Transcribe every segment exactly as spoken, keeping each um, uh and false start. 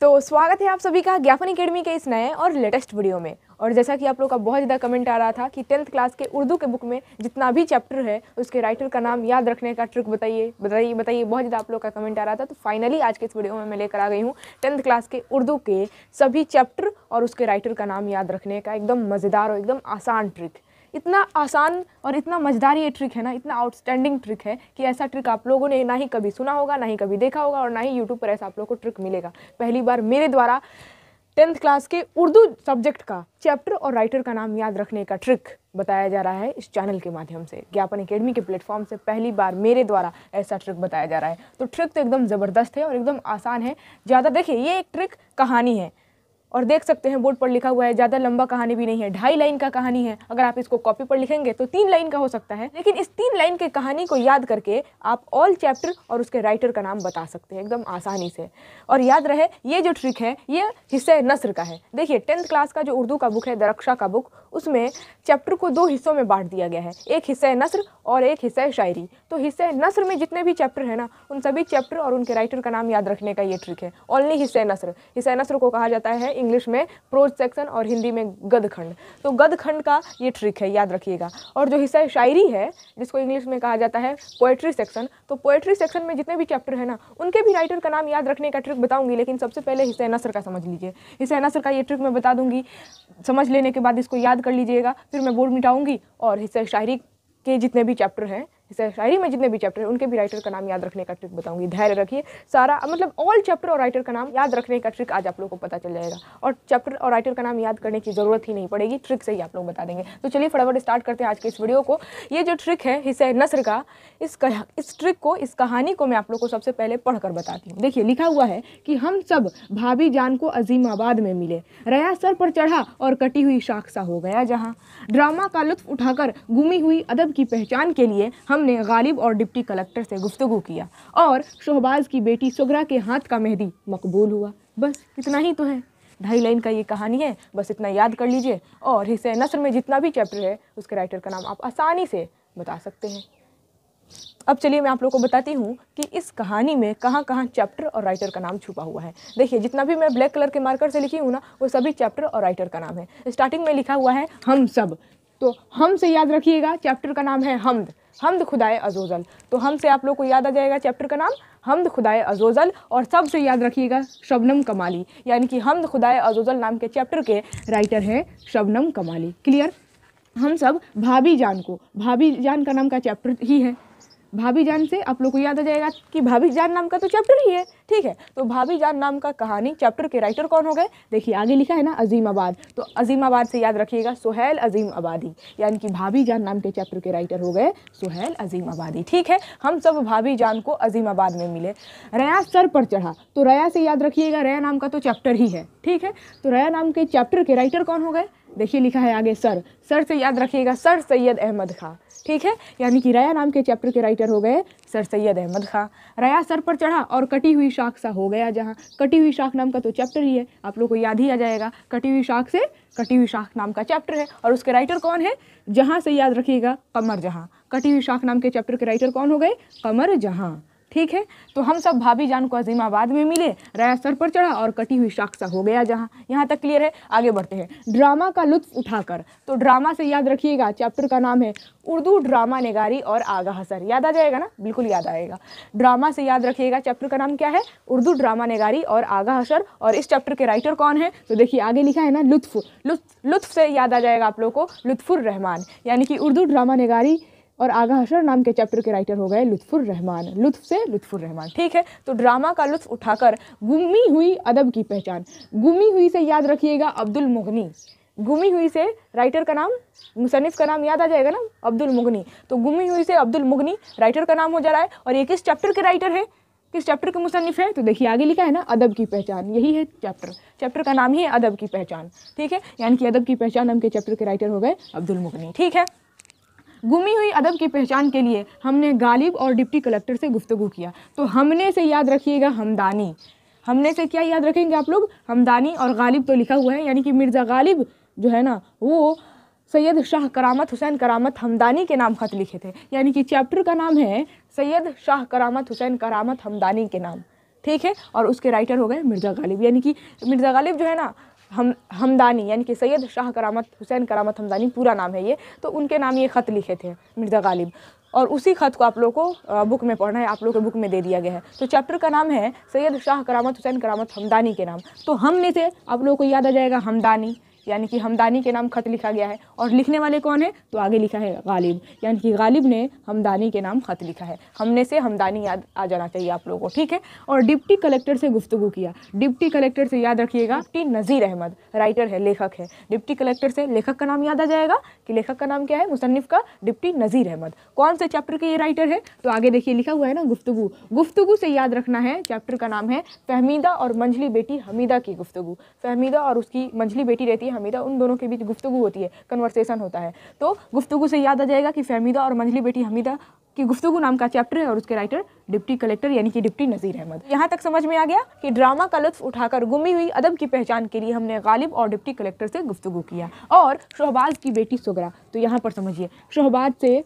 तो स्वागत है आप सभी का ज्ञापन अकेडमी के इस नए और लेटेस्ट वीडियो में। और जैसा कि आप लोग का बहुत ज़्यादा कमेंट आ रहा था कि टेंथ क्लास के उर्दू के बुक में जितना भी चैप्टर है उसके राइटर का नाम याद रखने का ट्रिक बताइए बताइए बताइए बहुत ज़्यादा आप लोग का कमेंट आ रहा था। तो फाइनली आज के इस वीडियो में मैं लेकर आ गई हूँ टेंथ क्लास के उर्दू के सभी चैप्टर और उसके राइटर का नाम याद रखने का एकदम मज़ेदार और एकदम आसान ट्रिक। इतना आसान और इतना मज़ेदार ये ट्रिक है ना, इतना आउटस्टैंडिंग ट्रिक है कि ऐसा ट्रिक आप लोगों ने ना ही कभी सुना होगा, ना ही कभी देखा होगा और ना ही यूट्यूब पर ऐसा आप लोगों को ट्रिक मिलेगा। पहली बार मेरे द्वारा टेंथ क्लास के उर्दू सब्जेक्ट का चैप्टर और राइटर का नाम याद रखने का ट्रिक बताया जा रहा है इस चैनल के माध्यम से, ज्ञापन अकेडमी के प्लेटफॉर्म से पहली बार मेरे द्वारा ऐसा ट्रिक बताया जा रहा है। तो ट्रिक तो एकदम ज़बरदस्त है और एकदम आसान है। ज़्यादा देखिए, ये एक ट्रिक कहानी है और देख सकते हैं बोर्ड पर लिखा हुआ है, ज़्यादा लंबा कहानी भी नहीं है, ढाई लाइन का कहानी है। अगर आप इसको कॉपी पर लिखेंगे तो तीन लाइन का हो सकता है, लेकिन इस तीन लाइन के कहानी को याद करके आप ऑल चैप्टर और उसके राइटर का नाम बता सकते हैं एकदम आसानी से। और याद रहे, ये जो ट्रिक है ये हिस्से नस्र का है। देखिए टेंथ क्लास का जो उर्दू का बुक है, दरख्शा का बुक, उसमें चैप्टर को दो हिस्सों में बांट दिया गया है, एक हिस्सा नस्र और एक हिस्सा शायरी। तो हिस्से नस्र में जितने भी चैप्टर है ना, उन सभी चैप्टर और उनके राइटर का नाम याद रखने का ये ट्रिक है, ओनली हिस्से नस्र। हिस्से नस्र को कहा जाता है इंग्लिश में प्रोज सेक्शन और हिंदी में गदखंड। तो गदखंड का ये ट्रिक है, याद रखिएगा। और जो हिस्सा शायरी है, जिसको इंग्लिश में कहा जाता है पोएट्री सेक्शन, तो पोएट्री सेक्शन में जितने भी चैप्टर है ना, उनके भी राइटर का नाम याद रखने का ट्रिक बताऊंगी, लेकिन सबसे पहले हिस्सा नसर का समझ लीजिए। हिस्सा नसर का ये ट्रिक मैं बता दूंगी, समझ लेने के बाद इसको याद कर लीजिएगा, फिर मैं बोर्ड मिटाऊंगी और हिस्सा शायरी के जितने भी चैप्टर हैं, हिस्सा शायरी में जितने भी चैप्टर हैं, उनके भी राइटर का नाम याद रखने का ट्रिक बताऊंगी। धैर्य रखिए, सारा मतलब ऑल चैप्टर और राइटर का नाम याद रखने का ट्रिक आज आप लोगों को पता चल जाएगा और चैप्टर और राइटर का नाम याद करने की ज़रूरत ही नहीं पड़ेगी, ट्रिक से ही आप लोग बता देंगे। तो चलिए फटाफट स्टार्ट करते हैं आज के इस वीडियो को। ये जो ट्रिक है हिस्सा नसर का, इस कह, इस ट्रिक को, इस कहानी को मैं आप लोग को सबसे पहले पढ़ कर बताती हूँ। देखिए लिखा हुआ है कि हम सब भाभी जान को अजीमाबाद में मिले, रया सर पर चढ़ा और कटी हुई शाख सा हो गया जहाँ। ड्रामा का लुत्फ उठाकर गुमी हुई अदब की पहचान के लिए हमने गालिब और डिप्टी कलेक्टर से गुफ्तगू किया और शोहबाज की बेटी सुगरा के हाथ का मेहदी मकबूल हुआ। बस इतना ही तो है, ढाई लाइन का ये कहानी है, बस इतना याद कर लीजिए और हिस्से नसर में जितना भी चैप्टर है उसके राइटर का नाम आप आसानी से बता सकते हैं। अब चलिए मैं आप लोगों को बताती हूँ कि इस कहानी में कहाँ कहाँ चैप्टर और राइटर का नाम छुपा हुआ है। देखिए जितना भी मैं ब्लैक कलर के मार्कर से लिखी हूँ ना, वो सभी चैप्टर और राइटर का नाम है। स्टार्टिंग में लिखा हुआ है हम सब, तो हम से याद रखिएगा चैप्टर का नाम है हमद, हमद खुदाए अजोज़ल। तो हम से आप लोग को याद आ जाएगा चैप्टर का नाम हमद खुदाए अजोज़ल। और सब से याद रखिएगा शबनम कमाली, यानी कि हमद खुदाए अजोज़ल नाम के चैप्टर के राइटर हैं शबनम कमाली। क्लियर। हम सब भाभी जान को, भाभी जान का नाम का चैप्टर ही है, भाभी जान से आप लोग को याद आ जाएगा कि भाभी जान नाम का तो चैप्टर ही है, ठीक है। तो भाभी जान नाम का कहानी चैप्टर के राइटर कौन हो गए? देखिए आगे लिखा है ना अजीमाबाद, तो अजीमाबाद से याद रखिएगा सुहैल अजीमाबादी, यानी कि भाभी जान नाम के चैप्टर के राइटर हो गए सुहैल अजीमाबादी। ठीक है, हम सब भाभी जान को अजीमाबाद में मिले, रया सर पर चढ़ा, तो रया से याद रखिएगा रया नाम का तो चैप्टर ही है, ठीक है। तो रया नाम के चैप्टर के राइटर कौन हो गए? देखिए लिखा है आगे सर, सर से याद रखिएगा सर सैयद अहमद खां, ठीक है, यानी कि रया नाम के चैप्टर के राइटर हो गए सर सैयद अहमद खां। रया सर पर चढ़ा और कटी हुई शाख सा हो गया जहाँ, कटी हुई शाख नाम का तो चैप्टर ही है, आप लोग को याद ही आ जाएगा कटी हुई शाख से कटी हुई शाख नाम का चैप्टर है और उसके राइटर कौन है? जहाँ से याद रखिएगा कमर जहाँ, कटी हुई शाख नाम के चैप्टर के राइटर कौन हो गए? कमर जहाँ। ठीक है, तो हम सब भाभी जान को अजीमाबाद में मिले, रया सर पर चढ़ा और कटी हुई शाख सा हो गया जहाँ। यहाँ तक क्लियर है। आगे बढ़ते हैं, ड्रामा का लुत्फ उठाकर, तो ड्रामा से याद रखिएगा चैप्टर का नाम है उर्दू ड्रामा निगारी और आगा हसर, याद आ जाएगा ना? बिल्कुल याद आएगा। ड्रामा से याद रखिएगा चैप्टर का नाम क्या है? उर्दू ड्रामा निगारी और आगा हसर। और इस चैप्टर के राइटर कौन है? तो देखिए आगे लिखा है ना लुत्फ, लुत्फ लुत्फ से याद आ जाएगा आप लोग को लुत्फुर रहमान, यानी कि उर्दू ड्रामा निगारी और आगा हसर नाम के चैप्टर के राइटर हो गए लुत्फुर रहमान, लुत्फ से लुत्फुर रहमान। ठीक है, तो ड्रामा का लुत्फ उठाकर गुमी हुई अदब की पहचान, गुमी हुई से याद रखिएगा अब्दुल मुगनी, गुमी हुई से राइटर का नाम, मुसन्निफ का नाम याद आ जाएगा ना अब्दुल मुगनी, तो गुमी हुई से अब्दुल मुगनी राइटर का नाम हो जा रहा है। और ये किस चैप्टर के राइटर है, किस चैप्टर के मुसन्निफ है? तो देखिए आगे लिखा है ना अदब की पहचान, यही है चैप्टर, चैप्टर का नाम ही है अदब की पहचान। ठीक है, यानी कि अदब की पहचान नाम के चैप्टर के राइटर हो गए अब्दुल मुगनी। ठीक है, गुमी हुई अदब की पहचान के लिए हमने गालिब और डिप्टी कलेक्टर से गुफ्तगू किया, तो हमने से याद रखिएगा हमदानी, हमने से क्या याद रखेंगे आप लोग? हमदानी। और गालिब तो लिखा हुआ है, यानी कि मिर्जा गालिब जो है ना, वो सैयद शाह करामत हुसैन करामत हमदानी के नाम ख़त लिखे थे, यानी कि चैप्टर का नाम है सैयद शाह करामत हुसैन करामत हमदानी के नाम। ठीक है, और उसके राइटर हो गए मिर्जा गालिब। यानी कि मिर्जा गालिब जो है ना हम हमदानी यानी कि सैयद शाह करामत हुसैन करामत हमदानी पूरा नाम है ये, तो उनके नाम ये ख़त लिखे थे मिर्ज़ा गालिब, और उसी ख़त को आप लोगों को बुक में पढ़ना है, आप लोगों के बुक में दे दिया गया है। तो चैप्टर का नाम है सैयद शाह करामत हुसैन करामत हमदानी के नाम, तो हमने से आप लोगों को याद आ जाएगा हमदानी, यानी कि हमदानी के नाम ख़त लिखा गया है, और लिखने वाले कौन है तो आगे लिखा है गालिब, यानी कि गालिब ने हमदानी के नाम ख़त लिखा है। हमने से हमदानी याद आ जाना चाहिए आप लोगों को, ठीक है। और डिप्टी कलेक्टर से गुफ्तगू किया, डिप्टी कलेक्टर से याद रखिएगा कि नज़ीर अहमद राइटर है, लेखक है। डिप्टी कलेक्टर से लेखक का नाम याद आ जाएगा कि लेखक का नाम क्या है, मुसन्निफ़ का डिप्टी नज़ीर अहमद। कौन से चैप्टर के ये राइटर है तो आगे देखिए लिखा हुआ है ना गुफ्तगू, गुफ्तगू से याद रखना है, चैप्टर का नाम है फहमीदा और मंझली बेटी हमीदा की गुफ्तगू। फहमीदा और उसकी मंझली बेटी रहती है हमीदा, उन दोनों के बीच गुफ्तगू होती है, कन्वर्सेशन होता है। तो गुफ्तगू से याद आ जाएगा कि फहमीदा और मंझली बेटी हमीदा कि गुफ्तगू नाम का चैप्टर है, और उसके राइटर डिप्टी कलेक्टर यानी कि डिप्टी नज़ीर अहमद। यहाँ तक समझ में आ गया कि ड्रामा का लुत्फ उठाकर गुमी हुई अदब की पहचान के लिए हमने गालिब और डिप्टी कलेक्टर से गुफ्तगू किया। और शोहबाज की बेटी सुगरा, तो यहाँ पर समझिए शोहबाज से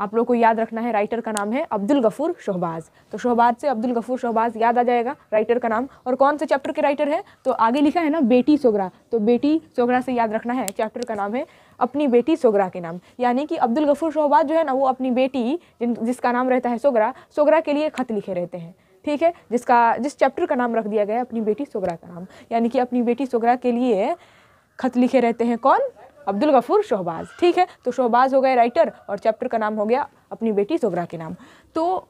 आप लोग को याद रखना है, राइटर का नाम है अब्दुल गफ़ूर शोहबाज। तो शोहबाज से अब्दुल गफ़ूर शोहबाज याद आ जाएगा, राइटर का नाम, और कौन से चैप्टर के राइटर है तो आगे लिखा है ना बेटी सोगरा, तो बेटी सोगरा से याद रखना है, चैप्टर का नाम है अपनी बेटी सोगरा के नाम। यानी कि अब्दुल गफ़ूर शोहबाज जो है ना वो अपनी बेटी जिन जिसका नाम रहता है सोगरा, सोगरा के लिए ख़त लिखे रहते हैं, ठीक है, जिसका जिस चैप्टर का नाम रख दिया गया है अपनी बेटी सोगरा का नाम, यानी कि अपनी बेटी सोगरा के लिए ख़त लिखे रहते हैं कौन, अब्दुल गफ़ूर शोहबाज, ठीक है। तो शोहबाज हो गए राइटर और चैप्टर का नाम हो गया अपनी बेटी सोगरा के नाम। तो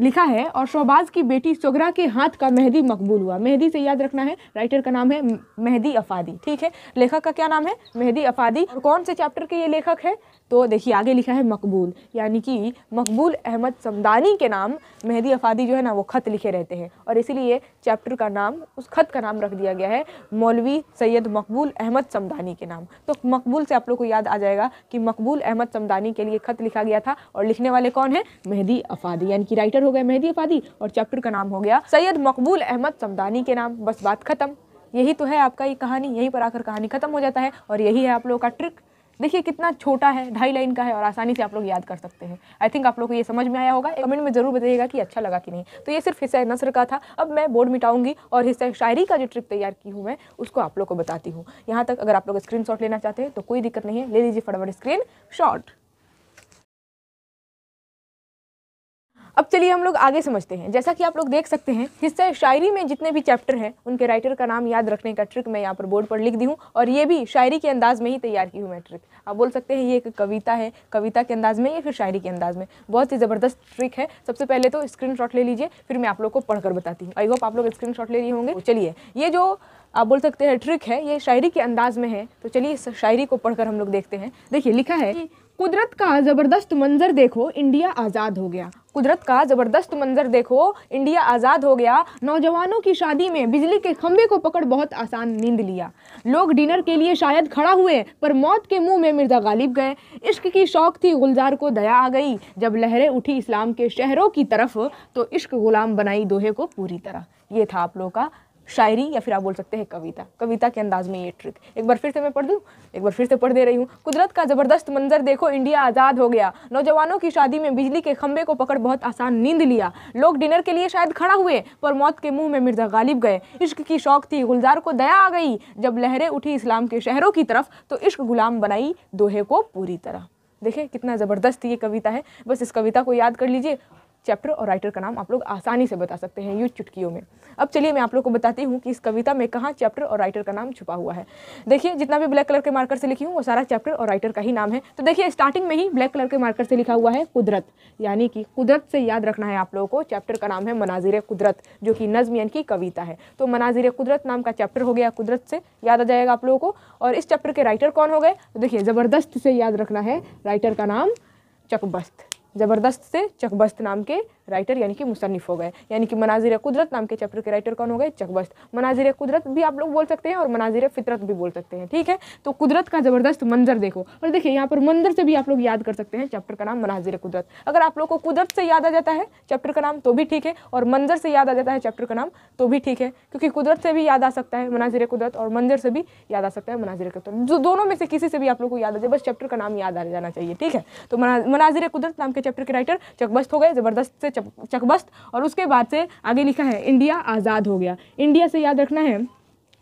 लिखा है और शोहबाज की बेटी सोगरा के हाथ का मेहदी मकबूल हुआ। मेहदी से याद रखना है, राइटर का नाम है मेहदी अफ़ादी, ठीक है, लेखक का क्या नाम है मेहदी अफ़ादी, और कौन से चैप्टर के ये लेखक है तो देखिए आगे लिखा है मकबूल, यानी कि मकबूल अहमद समदानी के नाम मेहदी अफ़ादी जो है ना वो ख़त लिखे रहते हैं, और इसीलिए चैप्टर का नाम उस ख़त का नाम रख दिया गया है मौलवी सैयद मकबूल अहमद समदानी के नाम। तो मकबूल से आप लोग को याद आ जाएगा कि मकबूल अहमद समदानी के लिए ख़त लिखा गया था, और लिखने वाले कौन है मेहदी अफ़ादी, यानी कि राइटर हो गए मेहदी अफ़ादी और चैप्टर का नाम हो गया सैयद मकबूल अहमद समदानी के नाम। बस बात ख़त्म, यही तो है आपका ये कहानी, यहीं पर आकर कहानी ख़त्म हो जाता है, और यही है आप लोगों का ट्रिक। देखिए कितना छोटा है, ढाई लाइन का है, और आसानी से आप लोग याद कर सकते हैं। आई थिंक आप लोग को ये समझ में आया होगा, कमेंट में ज़रूर बताइएगा कि अच्छा लगा कि नहीं। तो ये सिर्फ हिस्सा नसर का था, अब मैं बोर्ड मिटाऊंगी और हिस्सा शायरी का जो ट्रिक तैयार की हूँ मैं उसको आप लोग को बताती हूँ। यहाँ तक अगर आप लोग स्क्रीनशॉट लेना चाहते हैं तो कोई दिक्कत नहीं है, ले लीजिए फटाफट स्क्रीनशॉट। अब चलिए हम लोग आगे समझते हैं। जैसा कि आप लोग देख सकते हैं हिस्सा शायरी में जितने भी चैप्टर हैं उनके राइटर का नाम याद रखने का ट्रिक मैं यहाँ पर बोर्ड पर लिख दी हूँ, और ये भी शायरी के अंदाज़ में ही तैयार की हूँ मैं ट्रिक। आप बोल सकते हैं ये एक कविता है, कविता के अंदाज़ में या फिर शायरी के अंदाज़ में, बहुत ही ज़बरदस्त ट्रिक है। सबसे पहले तो स्क्रीनशॉट ले लीजिए, फिर मैं आप लोग को पढ़कर बताती हूँ। आई होप आप लोग स्क्रीनशॉट ले लिए होंगे। चलिए ये जो आप बोल सकते हैं ट्रिक है ये शायरी के अंदाज़ में है, तो चलिए इस शायरी को पढ़कर हम लोग देखते हैं। देखिए लिखा है कुदरत का ज़बरदस्त मंजर देखो इंडिया आज़ाद हो गया, कुदरत का ज़बरदस्त मंजर देखो इंडिया आज़ाद हो गया, नौजवानों की शादी में बिजली के खंभे को पकड़ बहुत आसान नींद लिया, लोग डिनर के लिए शायद खड़ा हुए पर मौत के मुंह में मिर्ज़ा गालिब गए, इश्क की शौक़ थी गुलजार को दया आ गई, जब लहरें उठी इस्लाम के शहरों की तरफ तो इश्क गुलाम बनाई दोहे को पूरी तरह। ये था आप लोगों का शायरी या फिर आप बोल सकते हैं कविता, कविता के अंदाज़ में ये ट्रिक। एक बार फिर से मैं पढ़ दूँ, एक बार फिर से पढ़ दे रही हूँ। कुदरत का ज़बरदस्त मंजर देखो इंडिया आज़ाद हो गया, नौजवानों की शादी में बिजली के खंभे को पकड़ बहुत आसान नींद लिया, लोग डिनर के लिए शायद खड़ा हुए पर मौत के मुंह में मिर्ज़ा गालिब गए, इश्क की शौक़ थी गुलजार को दया आ गई, जब लहरें उठी इस्लाम के शहरों की तरफ तो इश्क गुलाम बनाई दोहे को पूरी तरह। देखिए कितना ज़बरदस्त ये कविता है। बस इस कविता को याद कर लीजिए, चैप्टर और राइटर का नाम आप लोग आसानी से बता सकते हैं यूँ चुटकियों में। अब चलिए मैं आप लोग को बताती हूँ कि इस कविता में कहाँ चैप्टर और राइटर का नाम छुपा हुआ है। देखिए जितना भी ब्लैक कलर के मार्कर से लिखी हूँ वो सारा चैप्टर और राइटर का ही नाम है। तो देखिए स्टार्टिंग में ही ब्लैक कलर के मार्कर से लिखा हुआ है कुदरत, यानी कि कुदरत से याद रखना है आप लोगों को, चैप्टर का नाम है मनाजिर कुदरत, जो कि नज़म यानी कि कविता है। तो मनाजिर कुदरत नाम का चैप्टर हो गया, कुदरत से याद आ जाएगा आप लोगों को। और इस चैप्टर के राइटर कौन हो गए, देखिए ज़बरदस्त से याद रखना है, राइटर का नाम चकबस्त, ज़बरदस्त से चकबस्त नाम के राइटर यानी कि मुसन्निफ़ हो गए। यानी कि मनाजिर कुदरत नाम के चैप्टर के राइटर कौन हो गए, चकबस्त। मनाजिर कुदरत भी आप लोग बोल सकते हैं और मनाजिर फितरत भी बोल सकते हैं, ठीक है। तो कुदरत का ज़बरदस्त मंजर देखो, और देखिए यहाँ पर मंजर से भी आप लोग याद कर सकते हैं चैप्टर का नाम मनाजिर कुदरत। अगर आप लोग को कुदरत से याद आ जाता है चैप्टर का नाम तो भी ठीक है, और मंजर से याद आ जाता है चैप्टर का नाम तो भी ठीक है, क्योंकि कुदरत से भी याद आ सकता है मनाजिर कुदरत और मंजर से भी याद आ सकता है मनाजिर कुदरत। दोनों में से किसी से भी आप लोग को याद आ जाए, बस चैप्टर का नाम याद आ जाना चाहिए, ठीक है। तो मनाजिर कुदरत नाम के चैप्टर के राइटर चकबस्त हो गए, ज़बरदस्त से चकबस्त। और उसके बाद से आगे लिखा है इंडिया आज़ाद हो गया। इंडिया से याद रखना है,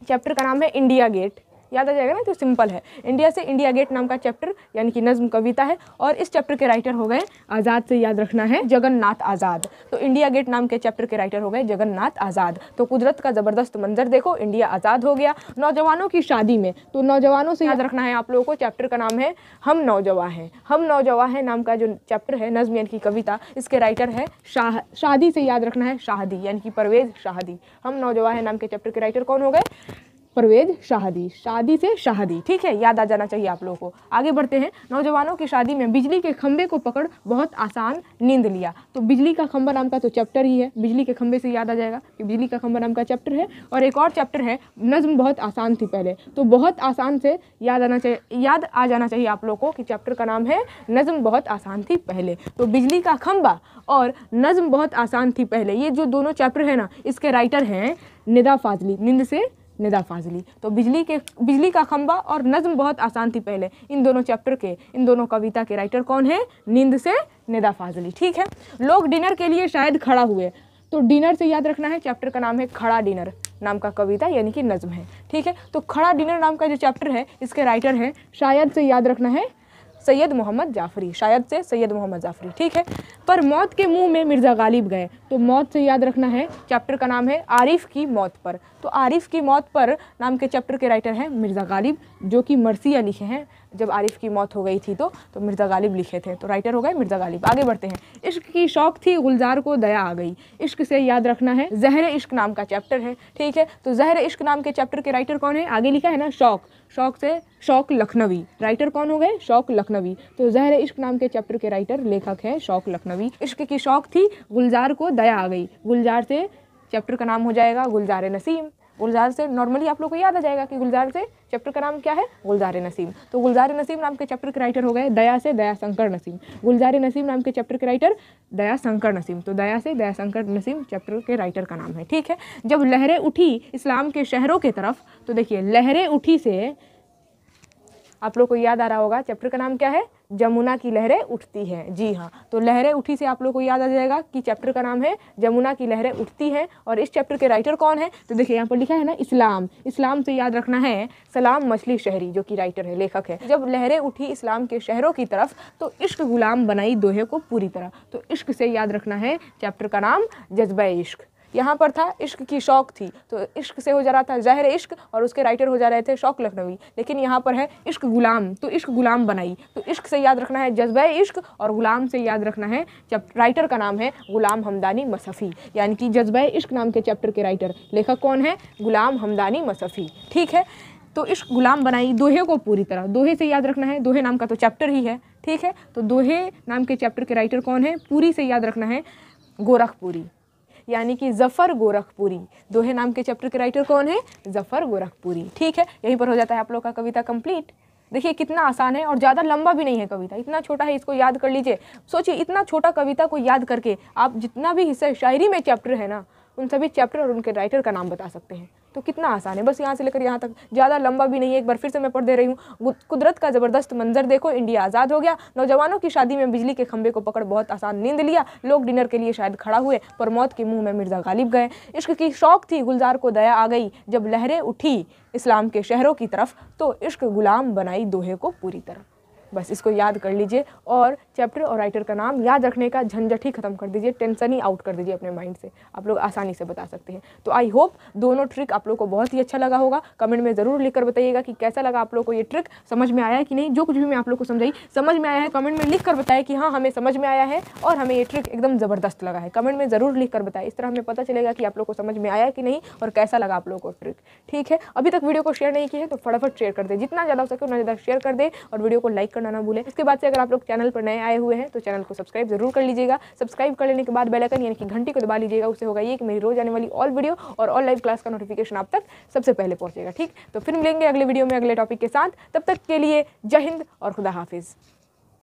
चैप्टर का नाम है इंडिया गेट, याद आ जाएगा ना, तो सिंपल है। इंडिया से इंडिया गेट नाम का चैप्टर यानी कि नज़्म कविता है, और इस चैप्टर के राइटर हो गए, आज़ाद से याद रखना है जगन्नाथ आज़ाद। तो इंडिया गेट नाम के चैप्टर के राइटर हो गए जगन्नाथ आज़ाद। तो कुदरत का ज़बरदस्त मंजर देखो, इंडिया आज़ाद हो गया। नौजवानों की शादी में, तो नौजवानों से याद रखना है आप लोगों को, चैप्टर का नाम है हम नौजवान हैं। हम नौजवान हैं नाम का जो चैप्टर है, नज़्म यानी कि कविता, इसके राइटर है शाह। शादी से याद रखना है शाहदी यानी कि परवेज़ शाहदी। हम नौजवान हैं नाम के चैप्टर के राइटर कौन हो गए? परवेज़ शाहदी। शादी से शाहदी, ठीक है, याद आ जाना चाहिए आप लोगों को। आगे बढ़ते हैं, नौजवानों की शादी में बिजली के खंभे को पकड़ बहुत आसान नींद लिया। तो बिजली का खंभा नाम का तो चैप्टर ही है, बिजली के खंभे से याद आ जाएगा कि बिजली का खंभा नाम का चैप्टर है। और एक और चैप्टर है नज़्म बहुत आसान थी पहले, तो बहुत आसान से याद आना चाहिए, याद आ जाना चाहिए आप लोगों को कि चैप्टर का नाम है नज़्म बहुत आसान थी पहले। तो बिजली का खंभा और नज़्म बहुत आसान थी पहले, ये जो दोनों चैप्टर है ना, इसके राइटर हैं निदा फाजली, नींद से निदा फाजली। तो बिजली के बिजली का खंबा और नज़्म बहुत आसान थी पहले, इन दोनों चैप्टर के, इन दोनों कविता के राइटर कौन है? नींद से निदा फाजली, ठीक है। लोग डिनर के लिए शायद खड़ा हुए, तो डिनर से याद रखना है चैप्टर का नाम है खड़ा डिनर नाम का कविता यानी कि नज़्म है, ठीक है। तो खड़ा डिनर नाम का जो चैप्टर है, इसके राइटर हैं शायद से याद रखना है सैयद मोहम्मद जाफरी। शायद से सैयद मोहम्मद जाफरी, ठीक है। पर मौत के मुंह में मिर्जा गालिब गए, तो मौत से याद रखना है चैप्टर का नाम है आरिफ की मौत पर। तो आरिफ की मौत पर नाम के चैप्टर के राइटर हैं मिर्जा गालिब, जो कि मरसिया लिखे हैं जब आरिफ की मौत हो गई थी, तो तो मिर्जा गालिब लिखे थे, तो राइटर हो गए मिर्जा गालिब। आगे बढ़ते हैं, इश्क की शौक थी गुलजार को दया आ गई। इश्क से याद रखना है जहर इश्क नाम का चैप्टर है, ठीक है। तो जहर इश्क नाम के चैप्टर के राइटर कौन है? आगे लिखा है ना शौक, शौक से शौक लखनवी। राइटर कौन हो गए? शौक लखनवी। तो जहर इश्क नाम के चैप्टर के राइटर लेखक हैं शौक लखनवी। इश्क की शौक थी गुलजार को दया आ गई, गुलजार से चैप्टर का नाम हो जाएगा गुलजार नसीम। गुलजार से नॉर्मली आप लोग को याद आ जाएगा कि गुलजार से चैप्टर का नाम क्या है? गुलजार नसीम। तो गुलजार नसीम नाम के चैप्टर के राइटर हो गए दया से दयाशंकर नसीम। गुलजार नसीम नाम के चैप्टर के राइटर दयाशंकर नसीम, तो दया से दयाशंकर नसीम चैप्टर के राइटर का नाम है, ठीक है। जब लहरें उठी इस्लाम के शहरों के तरफ, तो देखिए लहरें उठी से आप लोग को याद आ रहा होगा चैप्टर का नाम क्या है? जमुना की लहरें उठती हैं, जी हाँ। तो लहरें उठी से आप लोग को याद आ जाएगा कि चैप्टर का नाम है जमुना की लहरें उठती हैं, और इस चैप्टर के राइटर कौन है? तो देखिए यहाँ पर लिखा है ना इस्लाम। इस्लाम से याद रखना है सलाम मछली शहरी, जो कि राइटर है, लेखक है। जब लहरें उठी इस्लाम के शहरों की तरफ, तो इश्क गुलाम बनाई दोहे को पूरी तरह। तो इश्क से याद रखना है चैप्टर का नाम जज्बा इश्क। यहाँ पर था इश्क की शौक थी, तो इश्क से हो जा रहा था ज़हर इश्क, और उसके राइटर हो जा रहे थे शौक लखनवी। लेकिन यहाँ पर है इश्क गुलाम, तो इश्क गुलाम बनाई, तो इश्क से याद रखना है जज्बा इश्क, और गुलाम से याद रखना है चैप्टर राइटर का नाम है गुलाम हमदानी मसफ़ी। यानी कि जज्बा इश्क नाम के चैप्टर के राइटर लेखक कौन है? गुलाम हमदानी मसफ़ी, ठीक है। तो इश्क गुलाम बनाई दोहे को पूरी तरह। दोहे से याद रखना है, दोहे नाम का तो चैप्टर ही है, ठीक है। तो दोहे नाम के चैप्टर के राइटर कौन है? पूरी से याद रखना है गोरखपुरी यानी कि जफ़र गोरखपुरी। दोहे नाम के चैप्टर के राइटर कौन है? जफ़र गोरखपुरी, ठीक है। यहीं पर हो जाता है आप लोग का कविता कंप्लीट। देखिए कितना आसान है और ज़्यादा लंबा भी नहीं है कविता, इतना छोटा है, इसको याद कर लीजिए। सोचिए इतना छोटा कविता को याद करके आप जितना भी हिस्सा शायरी में चैप्टर है ना, उन सभी चैप्टर और उनके राइटर का नाम बता सकते हैं। तो कितना आसान है, बस यहाँ से लेकर यहाँ तक, ज़्यादा लंबा भी नहीं है। एक बार फिर से मैं पढ़ दे रही हूँ, कुदरत का ज़बरदस्त मंजर देखो, इंडिया आज़ाद हो गया। नौजवानों की शादी में बिजली के खंभे को पकड़ बहुत आसान नींद लिया। लोग डिनर के लिए शायद खड़ा हुए, पर मौत के मुँह में मिर्जा गालिब गए। इश्क की शौक थी गुलजार को दया आ गई। जब लहरें उठी इस्लाम के शहरों की तरफ, तो इश्क गुलाम बनाई दोहे को पूरी तरह। बस इसको याद कर लीजिए और चैप्टर और राइटर का नाम याद रखने का झंझट ही खत्म कर दीजिए, टेंशन ही आउट कर दीजिए अपने माइंड से, आप लोग आसानी से बता सकते हैं। तो आई होप दोनों ट्रिक आप लोग को बहुत ही अच्छा लगा होगा। कमेंट में ज़रूर लिखकर बताइएगा कि कैसा लगा आप लोग को, ये ट्रिक समझ में आया कि नहीं। जो कुछ भी मैं आप लोग को समझाई समझ में आया है, कमेंट में लिख कर बताया कि हाँ हमें समझ में आया है और हमें ये ट्रिक एकदम ज़बरदस्त लगा है। कमेंट में ज़रूर लिख कर बताया, इस तरह हमें पता चलेगा कि आप लोग को समझ में आया कि नहीं और कैसा लगा आप लोग को ट्रिक, ठीक है। अभी तक वीडियो को शेयर नहीं किया है तो फटाफट शेयर कर दे, जितना ज़्यादा हो सके उतना ज़्यादा शेयर कर दे, और वीडियो को लाइक ना भूलें। इसके बाद से अगर आप लोग चैनल पर नए आए हुए हैं तो चैनल को सब्सक्राइब जरूर कर लीजिएगा। सब्सक्राइब कर लेने के बाद बेल आइकन यानी कि घंटी को दबा लीजिएगा, उससे होगा ये कि मेरी रोज आने वाली ऑल वीडियो और ऑल लाइव क्लास का नोटिफिकेशन आप तक सबसे पहले पहुंचेगा, ठीक। तो फिर मिलेंगे अगले वीडियो में अगले टॉपिक के साथ, तब तक के लिए जय हिंद और खुदा हाफिज़।